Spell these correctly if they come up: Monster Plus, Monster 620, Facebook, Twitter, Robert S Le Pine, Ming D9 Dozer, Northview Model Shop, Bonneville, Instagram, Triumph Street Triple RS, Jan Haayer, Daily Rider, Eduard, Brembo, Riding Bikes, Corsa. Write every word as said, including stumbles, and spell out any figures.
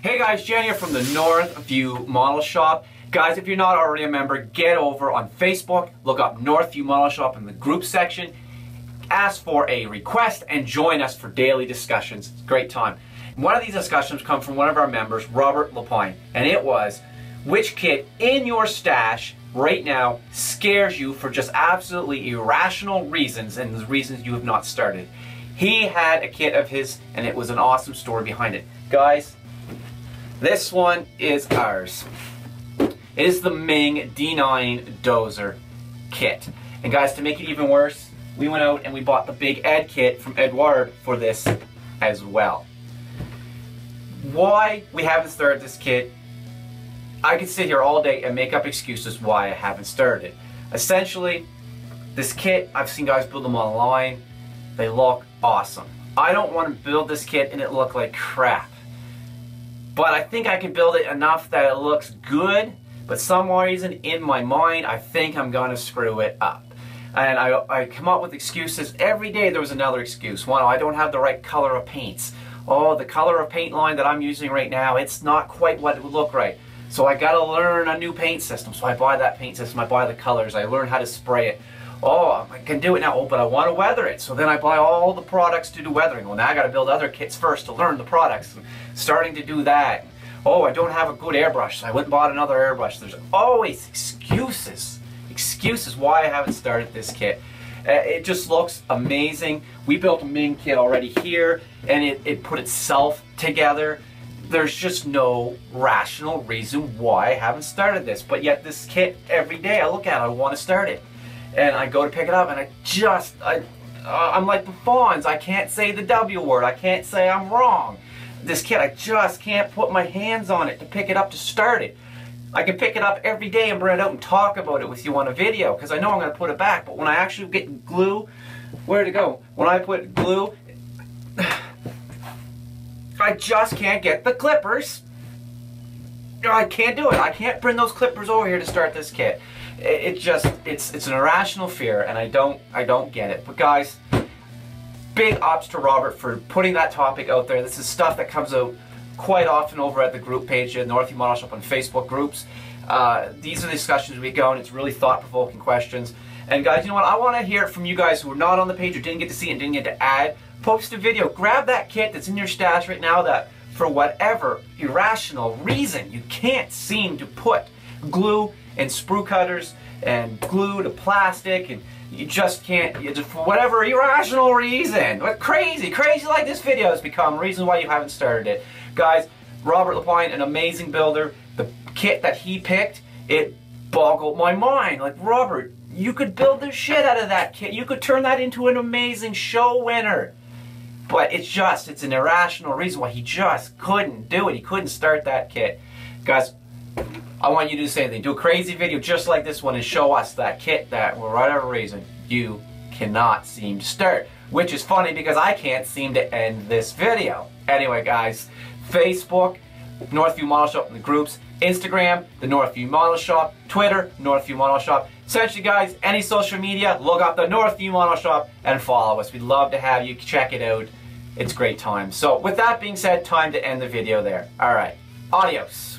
Hey guys, Jan here from the Northview Model Shop. Guys, if you're not already a member, get over on Facebook, look up Northview Model Shop in the group section, ask for a request, and join us for daily discussions. It's a great time. One of these discussions come from one of our members, Robert Le Pine, and it was, which kit in your stash right now scares you for just absolutely irrational reasons and reasons you have not started? He had a kit of his, and it was an awesome story behind it. Guys, this one is ours. It is the Ming D nine Dozer kit. And guys, to make it even worse, we went out and we bought the Big Ed kit from Eduard for this as well. Why we haven't started this kit, I could sit here all day and make up excuses why I haven't started it. Essentially, this kit, I've seen guys build them online. They look awesome. I don't want to build this kit and it look like crap. But I think I can build it enough that it looks good, but some reason in my mind, I think I'm gonna screw it up. And I, I come up with excuses. Every day there was another excuse. One, I don't have the right color of paints. Oh, the color of paint line that I'm using right now, it's not quite what it would look right. So I gotta learn a new paint system. So I buy that paint system, I buy the colors, I learn how to spray it. Oh, I can do it now, oh, but I wanna weather it. So then I buy all the products to do weathering. Well, now I gotta build other kits first to learn the products. And starting to do that. Oh, I don't have a good airbrush, so I went and bought another airbrush. There's always excuses. Excuses why I haven't started this kit. Uh, it just looks amazing. We built a Ming kit already here, and it, it put itself together. There's just no rational reason why I haven't started this. But yet this kit, every day I look at it, I wanna start it. And I go to pick it up and I just, I, uh, I'm like the Fonz, I can't say the W word, I can't say I'm wrong. This kit, I just can't put my hands on it to pick it up to start it. I can pick it up every day and bring it out and talk about it with you on a video, because I know I'm going to put it back, but when I actually get glue, where'd it go? When I put glue, I just can't get the clippers. I can't do it. I can't bring those clippers over here to start this kit. It, it just, it's it's an irrational fear, and I don't, I don't get it. But guys, big ups to Robert for putting that topic out there. This is stuff that comes out quite often over at the group page at Northview Model Shop on Facebook groups. Uh, these are the discussions we go, and it's really thought-provoking questions. And guys, you know what? I want to hear from you guys who are not on the page or didn't get to see it and didn't get to add. Post a video. Grab that kit that's in your stash right now that, for whatever irrational reason, you can't seem to put glue and sprue cutters and glue to plastic, and you just can't, you just, for whatever irrational reason, what crazy, crazy like this video has become, reason why you haven't started it. Guys, Robert Le Pine, an amazing builder. The kit that he picked, it boggled my mind. Like, Robert, you could build the shit out of that kit. You could turn that into an amazing show winner. But it's just, it's an irrational reason why he just couldn't do it. He couldn't start that kit. Guys, I want you to do the same thing. Do a crazy video just like this one and show us that kit that, for whatever reason, you cannot seem to start. Which is funny because I can't seem to end this video. Anyway, guys, Facebook, Northview Model Shop in the groups, Instagram, the Northview Model Shop, Twitter, Northview Model Shop. Essentially, guys, any social media, look up the Northview Model Shop and follow us. We'd love to have you check it out. It's great time. So with that being said, time to end the video there. All right, adios.